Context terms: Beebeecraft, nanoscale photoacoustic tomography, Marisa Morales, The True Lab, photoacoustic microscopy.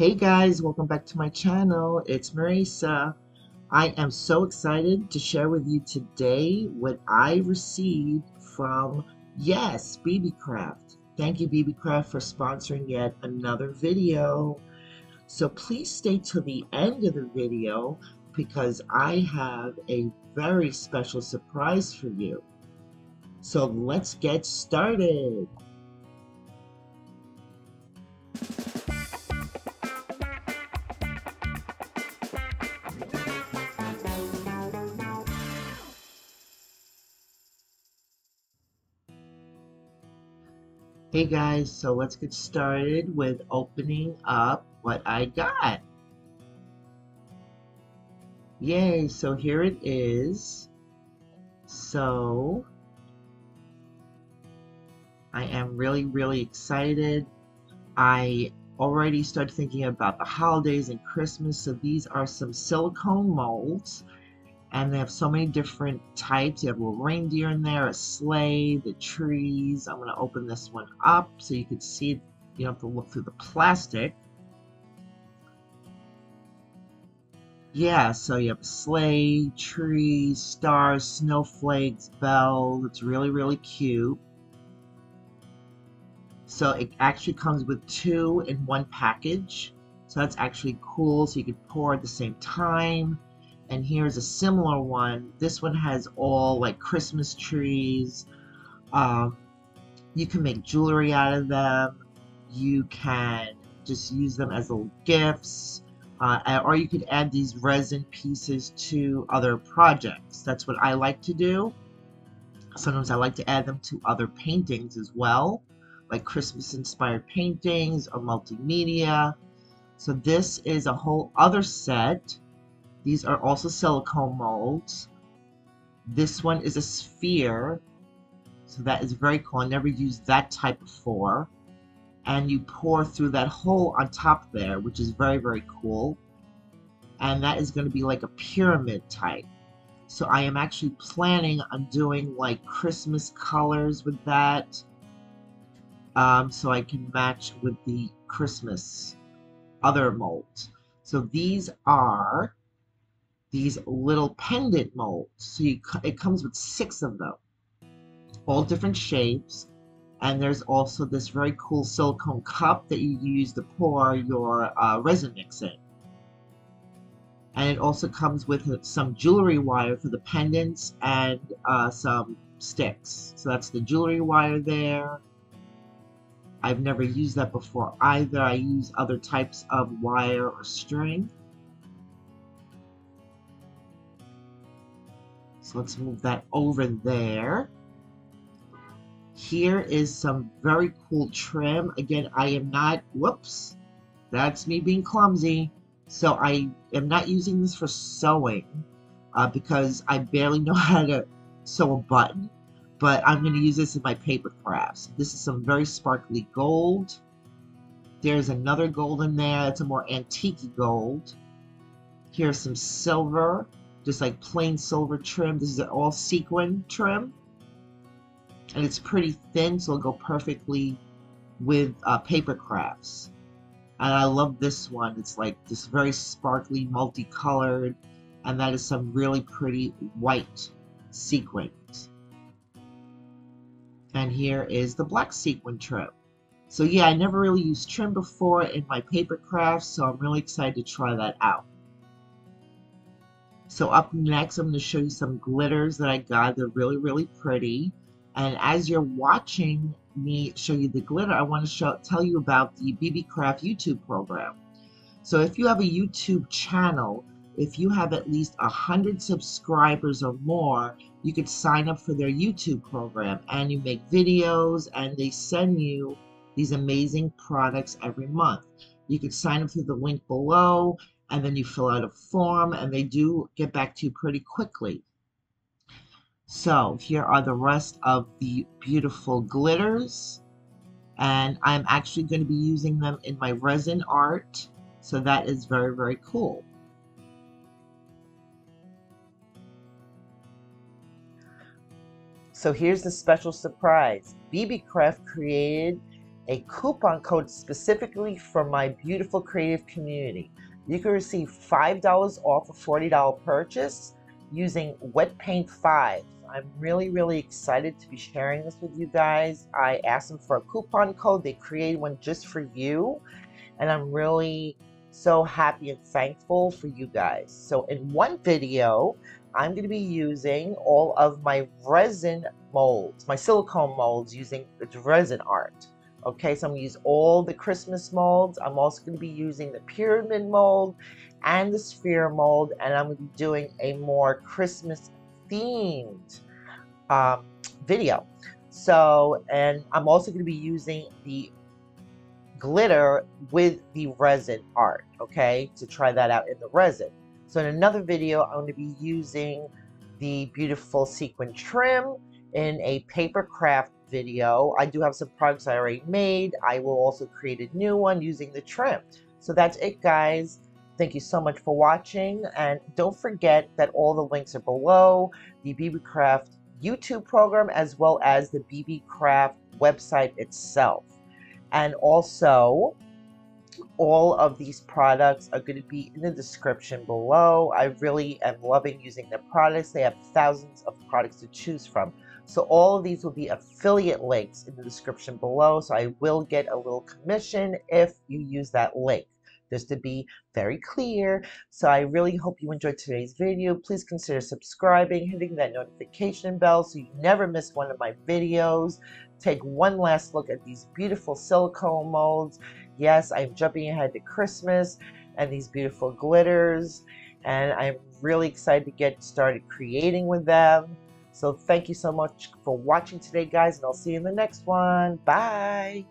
Hey guys, welcome back to my channel. It's Marisa. I am so excited to share with you today what I received from, yes, Beebeecraft. Thank you, Beebeecraft, for sponsoring yet another video. So please stay till the end of the video because I have a very special surprise for you. So let's get started. Hey guys, so let's get started with opening up what I got. Yay, so here it is. So I am really excited. I already started thinking about the holidays and Christmas. So these are some silicone molds, and they have so many different types. You have a little reindeer in there, a sleigh, the trees. I'm gonna open this one up so you can see it. You don't have to look through the plastic. Yeah, so you have a sleigh, trees, stars, snowflakes, bells. It's really cute. So it actually comes with two in one package. So that's actually cool. So you can pour at the same time. And here's a similar one. This one has all like Christmas trees. You can make jewelry out of them. You can just use them as little gifts. Or you could add these resin pieces to other projects. That's what I like to do. Sometimes I like to add them to other paintings as well, like Christmas inspired paintings or multimedia. So this is a whole other set. These are also silicone molds. This one is a sphere, so that is very cool. I never used that type before. And you pour through that hole on top there, which is very cool. And that is going to be like a pyramid type. So I am actually planning on doing like Christmas colors with that, so I can match with the Christmas other molds. So these are these little pendant molds. So it comes with 6 of them, all different shapes. And there's also this very cool silicone cup that you use to pour your resin mix in. And it also comes with some jewelry wire for the pendants and some sticks. So that's the jewelry wire there. I've never used that before either. I use other types of wire or string. So let's move that over there. Here is some very cool trim. Again, I am not, whoops, that's me being clumsy. So I am not using this for sewing because I barely know how to sew a button, but I'm gonna use this in my paper crafts. This is some very sparkly gold. There's another gold in there. That's a more antique gold. Here's some silver. Just like plain silver trim. This is an all sequin trim. And it's pretty thin, so it'll go perfectly with paper crafts. And I love this one. It's like this very sparkly, multicolored. And that is some really pretty white sequins. And here is the black sequin trim. So yeah, I never really used trim before in my paper crafts, so I'm really excited to try that out. So up next, I'm going to show you some glitters that I got. They're really pretty. And as you're watching me show you the glitter, I want to tell you about the Beebeecraft YouTube program. So if you have a YouTube channel, if you have at least 100 subscribers or more, you could sign up for their YouTube program. And you make videos, and they send you these amazing products every month. You could sign up through the link below. And then you fill out a form, and they do get back to you pretty quickly. So here are the rest of the beautiful glitters, and I'm actually going to be using them in my resin art, so that is very cool. So here's the special surprise. Beebeecraft created a coupon code specifically for my beautiful creative community. You can receive $5 off a $40 purchase using Wet Paint 5. I'm really excited to be sharing this with you guys. I asked them for a coupon code. They created one just for you, and I'm really so happy and thankful for you guys. So in one video, I'm going to be using all of my resin molds, my silicone molds, using its resin art. Okay, so I'm going to use all the Christmas molds. I'm also going to be using the pyramid mold and the sphere mold, and I'm going to be doing a more Christmas themed video. So, and I'm also going to be using the glitter with the resin art, okay, to try that out in the resin. So in another video, I'm going to be using the beautiful sequin trim in a paper craft video. I do have some products I already made. I will also create a new one using the trim. So that's it, guys. Thank you so much for watching, and don't forget that all the links are below, the Beebeecraft YouTube program as well as the Beebeecraft website itself. And also, all of these products are going to be in the description below. I really am loving using their products. They have thousands of products to choose from. So all of these will be affiliate links in the description below. So I will get a little commission if you use that link, just to be very clear. So I really hope you enjoyed today's video. Please consider subscribing, hitting that notification bell so you never miss one of my videos. Take one last look at these beautiful silicone molds. Yes, I'm jumping ahead to Christmas and these beautiful glitters, and I'm really excited to get started creating with them. So thank you so much for watching today, guys, and I'll see you in the next one. Bye.